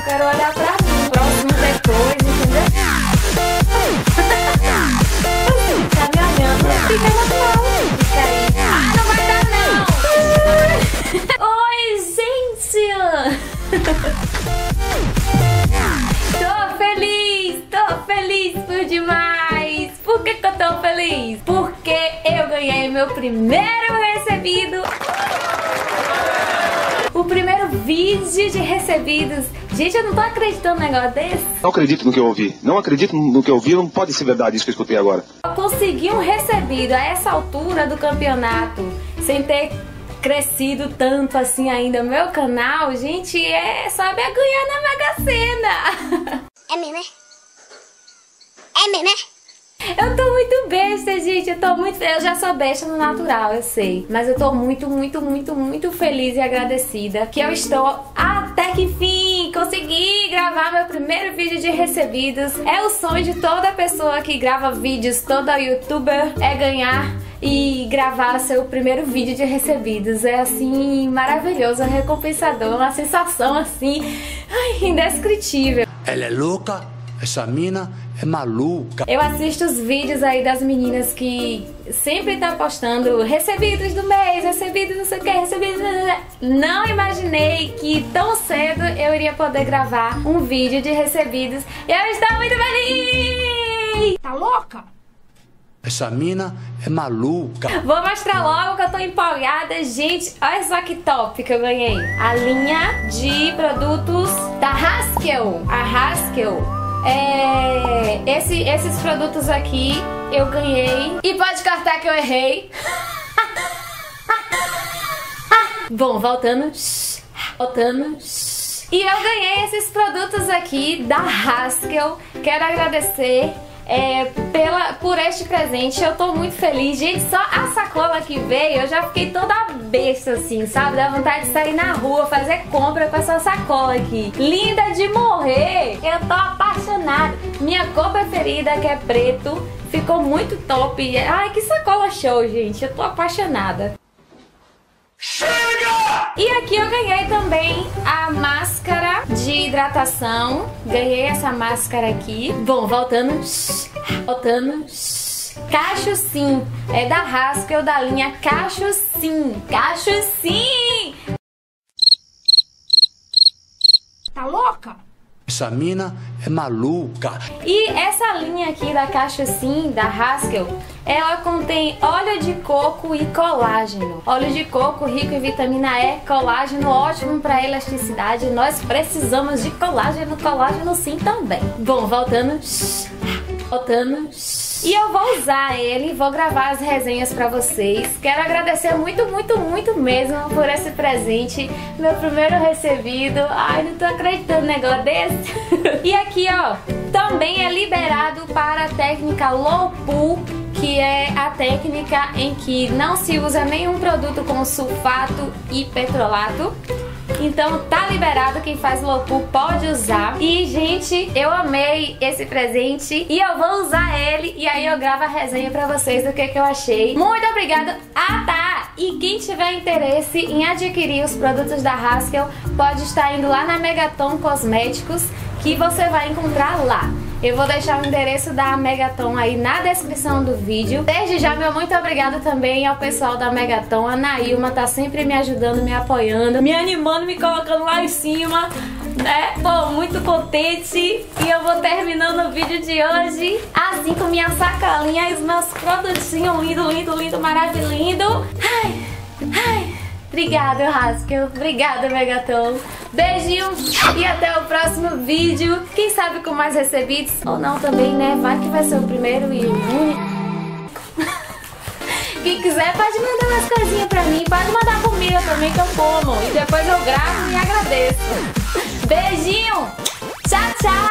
eu quero olhar pra mim, próximo depois, entendeu? Tá me olhando, fica normal, fica aí. Ah, não vai dar não! Oi, gente! Tô feliz por demais! Por que que eu tô feliz? Porque eu ganhei meu primeiro recebido! O primeiro vídeo de recebidos. Gente, eu não tô acreditando num negócio desse. Não acredito no que eu ouvi. Não acredito no que eu ouvi. Não pode ser verdade isso que eu escutei agora. Eu consegui um recebido a essa altura do campeonato, sem ter crescido tanto assim ainda meu canal. Gente, é só saber ganhar na Mega Sena. É mesmo, né? É mesmo, né? Eu tô muito besta, gente, eu tô muito... Eu já sou besta no natural, eu sei. Mas eu tô muito feliz e agradecida que eu estou até que enfim consegui gravar meu primeiro vídeo de recebidos. É o sonho de toda pessoa que grava vídeos, toda youtuber, é ganhar e gravar seu primeiro vídeo de recebidos. É assim, maravilhoso, recompensador, uma sensação assim, ai, indescritível. Ela é louca. Essa mina é maluca. Eu assisto os vídeos aí das meninas que sempre tá postando recebidos do mês, recebidos não sei o que, recebidos... Não imaginei que tão cedo eu iria poder gravar um vídeo de recebidos. E eu estou muito feliz! Tá louca? Essa mina é maluca. Vou mostrar logo que eu tô empolgada, gente. Olha só que top que eu ganhei. A linha de produtos da Haskell. A Haskell. Esses produtos aqui eu ganhei. E pode cortar que eu errei. Bom, voltando. E eu ganhei esses produtos aqui da Haskell. Quero agradecer por este presente. Eu tô muito feliz, gente. Só a sacola que veio, eu já fiquei toda besta assim, sabe? Dá vontade de sair na rua, fazer compra com essa sacola aqui. Linda de morrer! Eu tô apaixonada. Minha cor preferida, que é preto, ficou muito top. Ai, que sacola show, gente. Eu tô apaixonada. Chega! E aqui eu ganhei também a máscara de hidratação. Ganhei essa máscara aqui. Bom, voltando. Cacho Sim. É da Haskell, da linha Cacho Sim. Cacho Sim! Tá louca? Essa mina é maluca. E essa linha aqui da Cacho Sim, da Haskell, ela contém óleo de coco e colágeno. Óleo de coco rico em vitamina E, colágeno ótimo para elasticidade. Nós precisamos de colágeno, colágeno sim também. Bom, voltando. E eu vou usar ele, vou gravar as resenhas pra vocês. Quero agradecer muito mesmo por esse presente. Meu primeiro recebido. Ai, não tô acreditando no negócio desse. E aqui, ó, também é liberado para a técnica Low Pool, que é a técnica em que não se usa nenhum produto com sulfato e petrolato. Então tá liberado, quem faz Low Pool pode usar. E gente, eu amei esse presente e eu vou usar ele e aí eu gravo a resenha pra vocês do que eu achei. Muito obrigada. Ah tá, e quem tiver interesse em adquirir os produtos da Haskell pode estar indo lá na Megatom Cosméticos, que você vai encontrar lá. Eu vou deixar o endereço da Megatom aí na descrição do vídeo. Desde já, meu muito obrigado também ao pessoal da Megatom. A Nailma tá sempre me ajudando, me apoiando, me animando, me colocando lá em cima, né? Tô muito contente. E eu vou terminando o vídeo de hoje assim, com minha sacolinha e os meus produtinhos lindo, maravilhoso. Ai, obrigada, Haskell. Obrigada, Megatom. Beijinho e até o próximo vídeo. Quem sabe com mais recebidos ou não também, né? Vai que vai ser o primeiro e o único. Quem quiser pode mandar umas coisinhas pra mim. Pode mandar comida também que eu como. E depois eu gravo e agradeço. Beijinho. Tchau, tchau.